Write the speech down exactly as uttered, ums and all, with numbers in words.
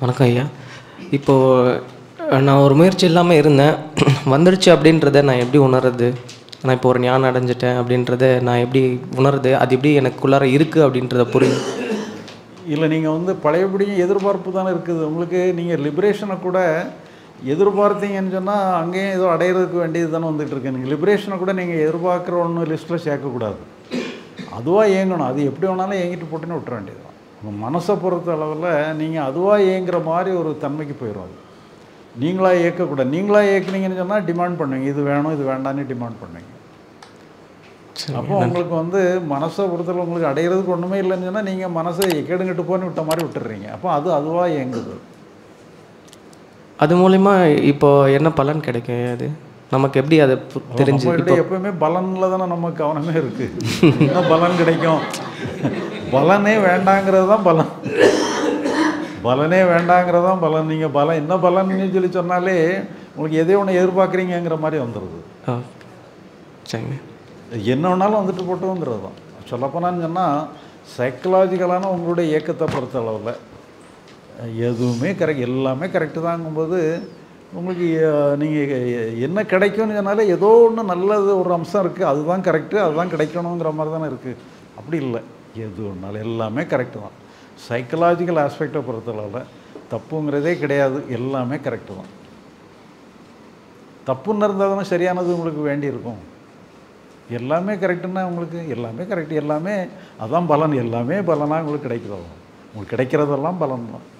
வணக்கம் ஐயா. இப்போது நான் ஒரு முயற்சி இல்லாமல் இருந்தேன், வந்துடுச்சு அப்படின்றத நான் எப்படி உணர்றது? நான் இப்போ ஒரு ஞானம் அடைஞ்சிட்டேன் அப்படின்றத நான் எப்படி உணர்றது? அது எப்படி எனக்குள்ளார இருக்குது அப்படின்றத புரியும். இல்லை, நீங்கள் வந்து பழையபடியும் எதிர்பார்ப்பு தானே இருக்குது உங்களுக்கு. நீங்கள் லிபரேஷனை கூட எதிர்பார்த்தீங்கன்னு சொன்னால் அங்கேயும் ஏதோ அடையிறதுக்கு வேண்டியது தானே வந்துகிட்ருக்கு. நீங்கள் லிபரேஷனை கூட நீங்கள் எதிர்பார்க்குற ஒன்று லிஸ்ட்டில் சேர்க்கக்கூடாது. அதுவாக ஏங்கணும். அது எப்படி வேணாலும் ஏங்கிட்டு போட்டுன்னு விட்டுற வேண்டியது தான். உங்கள் மனசை பொறுத்த அளவில் நீங்கள் அதுவாக ஏங்குற மாதிரி ஒரு தன்மைக்கு போயிடும். நீங்களாக ஏற்கக்கூடாது. நீங்களாக ஏற்கனீங்கன்னு சொன்னால் டிமாண்ட் பண்ணுவீங்க, இது வேணும் இது வேண்டான்னு டிமாண்ட் பண்ணுவீங்க. அப்போ உங்களுக்கு வந்து மனசை பொறுத்தளவு உங்களுக்கு அடையிறதுக்கு ஒன்றுமே இல்லைன்னு சொன்னால் நீங்கள் மனசை எக்கெடுங்கிட்டு போன்னு விட்ட மாதிரி விட்டுடுறீங்க. அப்போ அது அதுவாக இயங்குது. அது மூலிமா இப்போ என்ன பலன் கிடைக்கும்? அது நமக்கு எப்படி அதை தெரிஞ்சு? எப்போயுமே பலனில் தானே நம்ம கவனமே இருக்குது. என்ன பலன் கிடைக்கும்? பலனே வேண்டாங்கிறது தான் பலன். பலனே வேண்டாங்கிறதான் பலன். நீங்கள் பலன் என்ன பலன்னு சொல்லி சொன்னாலே உங்களுக்கு எதையோ ஒன்று எதிர்பார்க்குறீங்கிற மாதிரி வந்துடுது. என்ன ஒன்றாலும் வந்துட்டு போட்டோங்கிறது தான். சொல்லப்போனான்னு சொன்னால் சைக்கலாஜிக்கலான உங்களுடைய இயக்கத்தை பொறுத்த அளவில் எதுவுமே கரெக்ட், எல்லாமே கரெக்டு தாங்கும்போது உங்களுக்கு நீங்கள் என்ன கிடைக்கும்னு சொன்னாலே ஏதோ ஒன்று நல்லது ஒரு அம்சம் இருக்குது, அதுதான் கரெக்டு, அதுதான் கிடைக்கணுங்கிற மாதிரி தானே இருக்குது. அப்படி இல்லை, எது ஒன்றாலும் எல்லாமே கரெக்டு தான். சைக்கலாஜிக்கல் ஆஸ்பெக்டை பொறுத்தளவில் தப்புங்கிறதே கிடையாது, எல்லாமே கரெக்டு தான். தப்புன்னு இருந்தால் தானே சரியானது உங்களுக்கு வேண்டியிருக்கும். எல்லாமே கரெக்டுன்னா உங்களுக்கு எல்லாமே கரெக்டு, எல்லாமே அதான் பலன். எல்லாமே பலனாக உங்களுக்கு கிடைக்கிறதா? உங்களுக்கு கிடைக்கிறதெல்லாம் பலன் தான்.